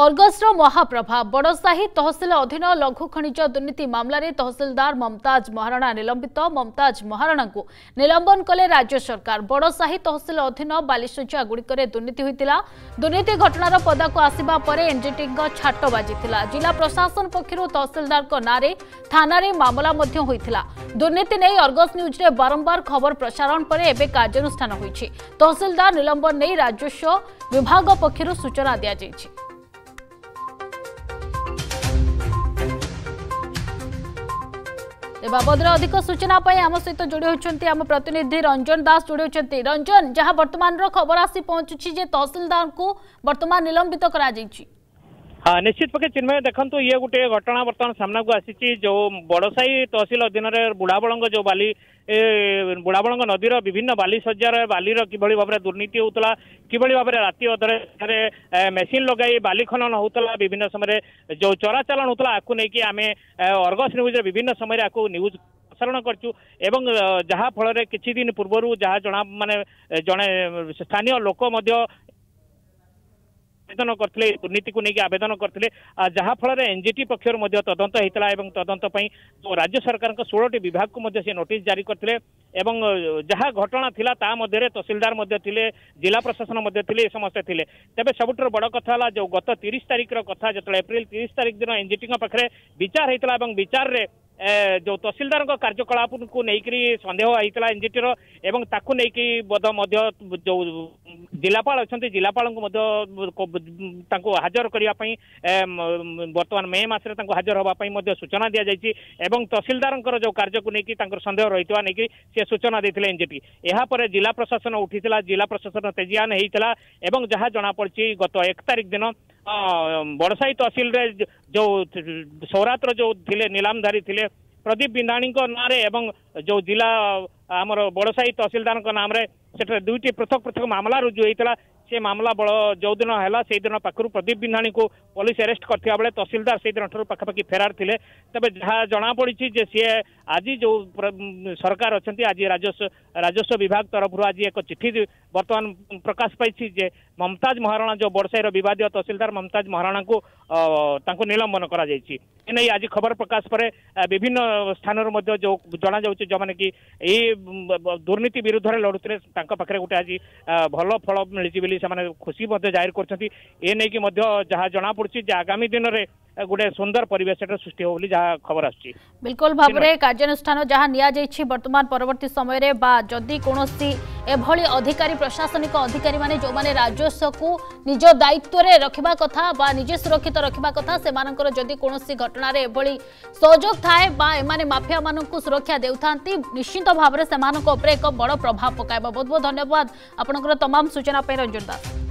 ଅର୍ଗସର ମହାପ୍ରଭାବ ବଡ଼ସାହି ତହସିଲ ଅଧୀନ ଲଘୁ ଖଣିଜ ଦୁର୍ନୀତି ମାମଲାରେ ତହସିଲଦାର ମମତାଜ ମହାରାଣା ନିଲମ୍ବିତ। ମମତାଜ ମହାରାଣାଙ୍କୁ ନିଲମ୍ବନ କଲେ ରାଜ୍ୟ ସରକାର। ବଡ଼ସାହି ତହସିଲ ଅଧୀନ ବାଲିସୁଜା ଗୁଡ଼ିକରେ ଦୁର୍ନୀତି ହୋଇଥିଲା। ଦୁର୍ନୀତି ଘଟଣାର ପଦାକୁ ଆସିବା ପରେ ଏନଜିଟିଙ୍କ ଛାଟ ବାଜିଥିଲା। ଜିଲ୍ଲା ପ୍ରଶାସନ ପକ୍ଷରୁ ତହସିଲଦାରଙ୍କ ନାଁରେ ଥାନାରେ ମାମଲା ମଧ୍ୟ ହୋଇଥିଲା। ଦୁର୍ନୀତି ନେଇ ଅର୍ଗସ ନ୍ୟୁଜରେ ବାରମ୍ବାର ଖବର ପ୍ରସାରଣ ପରେ ଏବେ କାର୍ଯ୍ୟାନୁଷ୍ଠାନ ହୋଇଛି। ତହସିଲଦାର ନିଲମ୍ବନ ନେଇ ରାଜସ୍ୱ ବିଭାଗ ପକ୍ଷରୁ ସୂଚନା ଦିଆଯାଇଛି। बाबद अधिक सूचना पाई आम सहित जोड़ी होती आम प्रतिनिधि रंजन दास जोड़ी होती। रंजन, जहां वर्तमान खबर आसी पहुंचुछि जे तहसीलदार को वर्तमान निलंबित करा जाइछि। हाँ, निश्चित पक्षे चिन्मय देखो ये गोटे घटना बर्तमान सामना को आसी। जो बड़साई तहसिल अधीन बुढ़ाबलंग जो बाली बुढ़ाबलंग नदीर विभिन्न बाली सज्जार बालीर किभली भाव में दुर्नीति होता, किभली भाव में राति अधरे मेसीन लगाई बाली खनन होता, विभिन्न समय जो चराचालाण होता, आपको लेकिन आम अर्गस न्यूज विभिन्न समय आपको न्यूज प्रसारण करचु। एवं जहाँ फल किसी दिन पूर्वर जहाँ जना मानने जड़े स्थानीय लोक आवेदन करते दुर्नीति को लेकिन आवेदन करते जहाँफल एनजीटी पक्षर तदंत होता है। तदंत तो राज्य सरकार 16टी विभाग को नोटिस जारी करते एवं जहाँ घटना था ता मध्य तहसीलदार थिले, जिला प्रशासन थिले, समस्ते थिले। तेज सबुठ बड़ कथा जो गत 30 तारीख कथा जो एप्रिल 30 तारीख दिन एनजीटी पाखे विचार होता है। विचार में जो तहसीलदार कार्यकलाप को लेकर सन्देह होता एनजीटी एवं ताकू नहीं जो जिलापाल अच्छा जिलापाल को हाजर करने बर्तमान मे मसरे हाजर होगा सूचना दी जाएगी। तहसीलदार जो कार्य को लेकिन सन्देह रही सी सूचना देते एनजीटी। यापर जिला प्रशासन उठी जिला प्रशासन तेजियान होता एवं जहाँ जनापड़ी गत 1 तारिख दिन बड़साई तहसील रे जो सौरात्र जो थिले नीलामधारी थिले प्रदीप बिंडाणी नारे एवं जो जिला आमर बड़साई तहसीलदार नाम रे से दुईटी पृथक पृथक मामला रुजु होता। से मामला बड़ जो दिन है दिन पाखु प्रदीप बिंडाणी को पुलिस अरेस्ट करता बेले तहसीलदार से दिन ठूँ पाखापाखि फेरार थे। तेज जहाँ जनापड़ी जे सी आज जो सरकार अच्छा आज राजस्व विभाग तरफ आज एक चिट्ठी बर्तमान प्रकाश पाई जे ममताज महाराणा जो बड़साईर बद तहसीलदार ममताज महाराणा को निलंबन कर आज खबर प्रकाश पर विभिन्न स्थान जो जना जाऊँ जो मैंने कि दुर्नीति विरुद्ध लड़ुते पाखे गोटे आज भल फल मिली खुशी जाहिर करछथि। ए नै कि जहाँ जना पड़ुछि आगामी दिन रे गोटे सुंदर परिवेश सृष्टि हो बोली जहाँ खबर आछी। बिल्कुल भाव में कार्यानुष्ठान जहाँ निया जाइछि वर्तमान परवर्ती समय रे बा जदि कोनोसी एभली अधिकारी प्रशासनिक अधिकारी माने जो माने राजस्व को निज दायित्व रे रखिबा कथा बा निजे सुरक्षित रखिबा कथा सेमानकर जदि कोनोसी घटना रे एभली सहयोग थाए बा एमाने माफिया माननकु सुरक्षा देउथांती निश्चित भाव रे सेमानक ऊपर एक बड़ प्रभाव पकाइबा। बहुत बहुत धन्यवाद आपनकर तमाम सूचना पे रंजन दास।